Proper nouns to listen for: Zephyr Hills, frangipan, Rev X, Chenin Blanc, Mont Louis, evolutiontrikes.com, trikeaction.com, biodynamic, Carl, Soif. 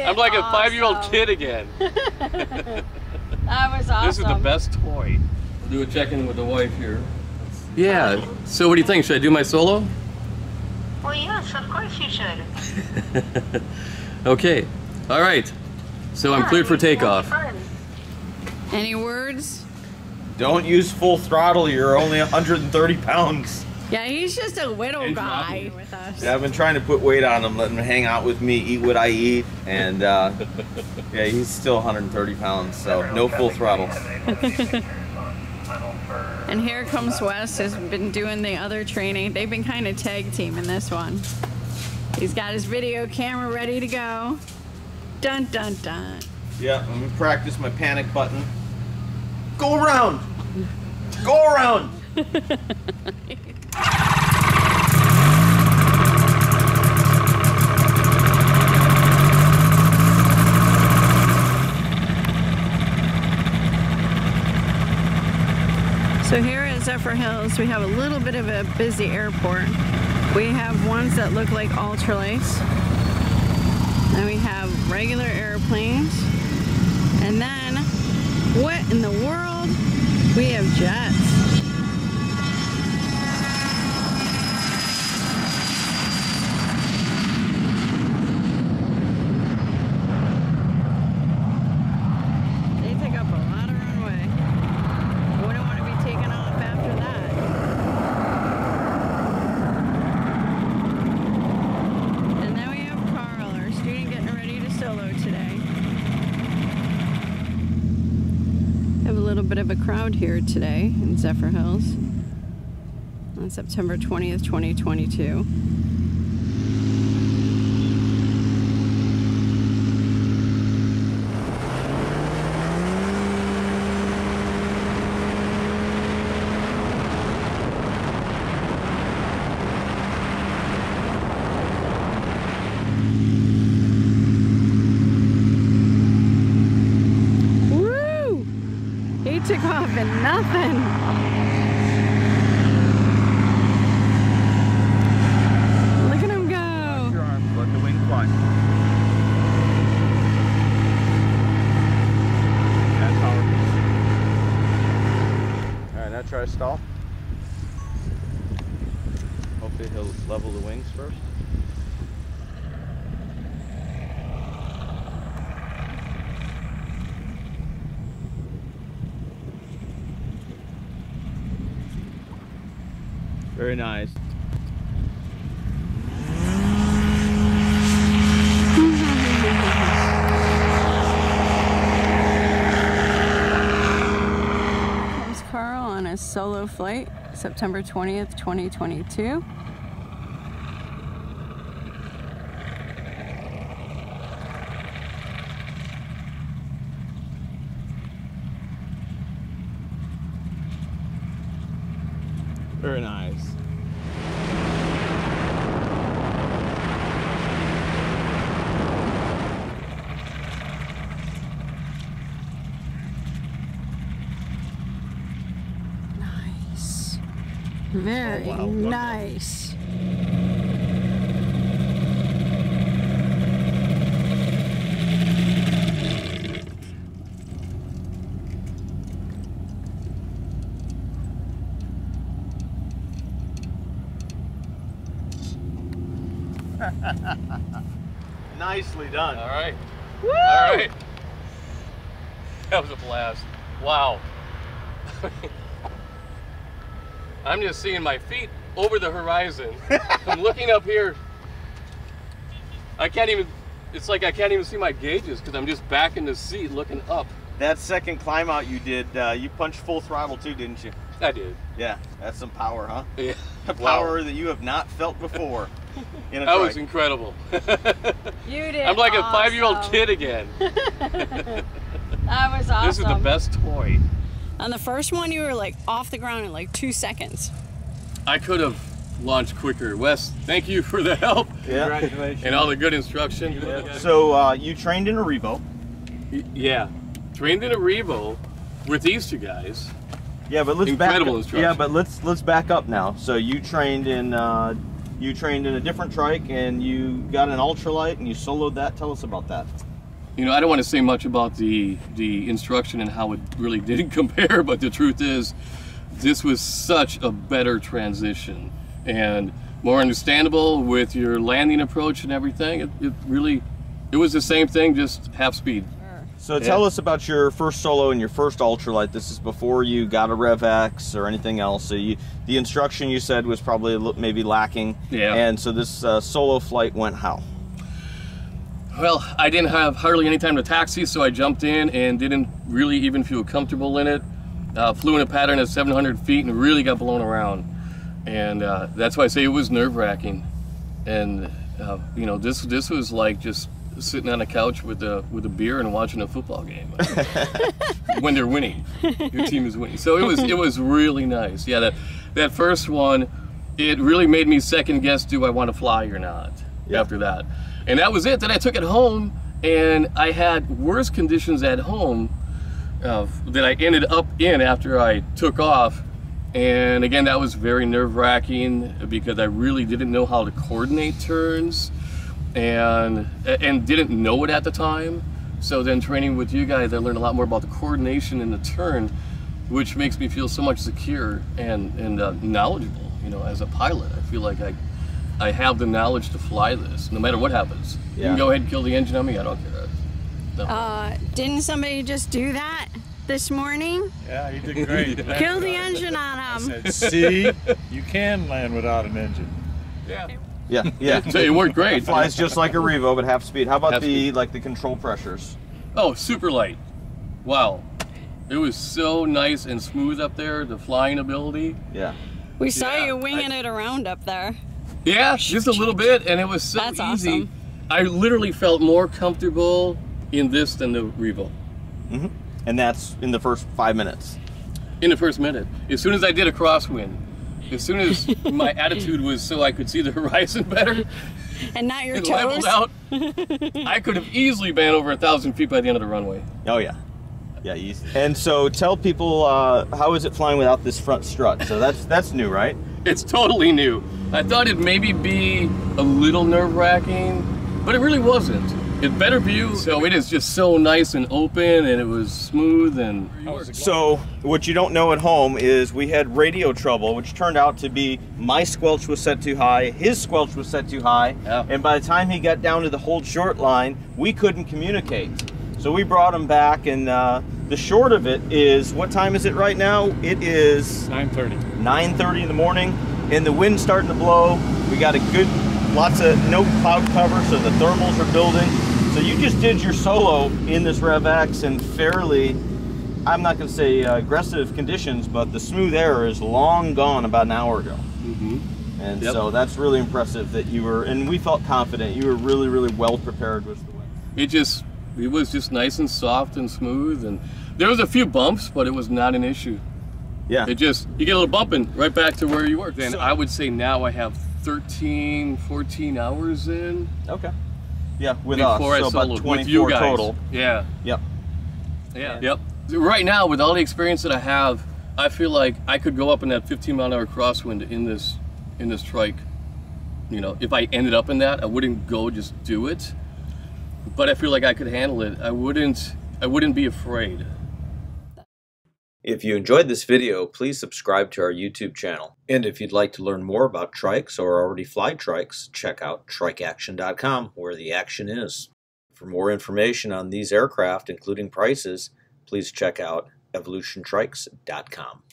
did I'm like a 5-year-old kid again. That was awesome. This is the best toy. We'll do a check-in with the wife here. Yeah. So what do you think? Should I do my solo? Well, yes, of course you should. Okay. All right. So I'm cleared for takeoff. Any words? Don't use full throttle. You're only 130 pounds. Yeah, he's just a little guy with us. Yeah, I've been trying to put weight on him, let him hang out with me, eat what I eat, and yeah, he's still 130 pounds, so no full throttle. And here comes Wes, has been doing the other training. They've been kind of tag teaming this one. He's got his video camera ready to go. Dun, dun, dun. Yeah, I'm gonna practice my panic button. Go around! Go around! So here at Zephyr Hills, we have a little bit of a busy airport. We have ones that look like ultralights, and we have regular airplanes, and then what in the world? We have jets. Bit of a crowd here today in Zephyr Hills on September 20th, 2022. Took off and nothing. Look at him go. Lock your arms, let the wing fly. That's how we're going. Alright, now try to stall. Hopefully he'll level the wings first. Very nice. Here's Carl on a solo flight, September 20th, 2022. Very nice. Nice. Very nice. Nicely done. All right. Woo! All right. That was a blast. Wow. I'm just seeing my feet over the horizon. I'm looking up here. I can't even, it's like I can't even see my gauges because I'm just back in the seat looking up. That second climb out you did, you punched full throttle too, didn't you? I did. Yeah, that's some power, huh? Yeah. A power that you have not felt before. That trike. Was incredible. You did. I'm like a 5-year-old kid again. That was awesome. This is the best toy. On the first one, you were like off the ground in like 2 seconds. I could have launched quicker. Wes, thank you for the help. Yeah. Congratulations. And all the good instruction. Yeah. So you trained in a Revo. Yeah. Trained in a Revo with these two guys. Yeah, but let's let's back up now. So you trained in a different trike, and you got an ultralight, and you soloed that. Tell us about that. You know, I don't want to say much about the instruction and how it really didn't compare, but the truth is, this was such a better transition and more understandable with your landing approach and everything. It was the same thing, just half speed. So tell us about your first solo and your first ultralight. This is before you got a Rev X or anything else. So the instruction you said was probably maybe lacking. Yeah. And so this solo flight went how? Well, I didn't have hardly any time to taxi, so I jumped in and didn't really even feel comfortable in it. Flew in a pattern at 700 feet and really got blown around. And that's why I say it was nerve-wracking. And you know, this was like just sitting on a couch with a beer and watching a football game when they're winning, your team is winning. So it was really nice. Yeah, that first one, it really made me second guess, do I want to fly or not? Yeah. After that, and that was it. Then I took it home, and I had worse conditions at home that I ended up in after I took off. And again, that was very nerve-wracking because I really didn't know how to coordinate turns. And didn't know it at the time. So then training with you guys, I learned a lot more about the coordination and the turn, which makes me feel so much secure and knowledgeable. You know, as a pilot, I feel like I have the knowledge to fly this, no matter what happens. Yeah. You can go ahead and kill the engine on me, I don't care. No. Didn't somebody just do that this morning? Yeah, you did great. Kill the engine on him. I said, see, you can land without an engine. Yeah. Yeah. So it worked great. It flies just like a Revo, but half speed. How about the control pressures? Oh, super light. Wow. It was so nice and smooth up there, the flying ability. Yeah. We saw you winging it around up there. Yeah, just a little bit, and it was so easy. That's awesome. I literally felt more comfortable in this than the Revo. Mm-hmm. And that's in the first 5 minutes? In the first minute. As soon as I did a crosswind, as soon as my attitude was so I could see the horizon better and not your toes, leveled out, I could have easily been over 1,000 feet by the end of the runway. Oh yeah, yeah, easy. And so tell people how is it flying without this front strut? So that's new, right? It's totally new. I thought it'd maybe be a little nerve-wracking, but it really wasn't. It's better view, so it is just so nice and open, and it was smooth. And so what you don't know at home is we had radio trouble, which turned out to be my squelch was set too high, his squelch was set too high, and by the time he got down to the hold short line, we couldn't communicate. So we brought him back, and the short of it is, what time is it right now? It is 9:30. 9:30 in the morning, and the wind's starting to blow. We got a good, lots of no cloud cover, so the thermals are building. So you just did your solo in this Rev X in fairly, I'm not going to say aggressive conditions, but the smooth air is long gone about an hour ago. Mm-hmm. And so that's really impressive that you were, and we felt confident, you were really, really well prepared with the wind. It was just nice and soft and smooth, and there was a few bumps, but it was not an issue. Yeah. It just, you get a little bumping right back to where you were. And so, I would say now I have 13, 14 hours in. Okay. Yeah, with before us, so about 24 total. Yeah. Yep. Yeah. And yep. Right now, with all the experience that I have, I feel like I could go up in that 15-mile-an-hour crosswind in this trike. You know, if I ended up in that, I wouldn't go just do it. But I feel like I could handle it. I wouldn't be afraid. If you enjoyed this video, please subscribe to our YouTube channel. And if you'd like to learn more about trikes or already fly trikes, check out trikeaction.com, where the action is. For more information on these aircraft, including prices, please check out evolutiontrikes.com.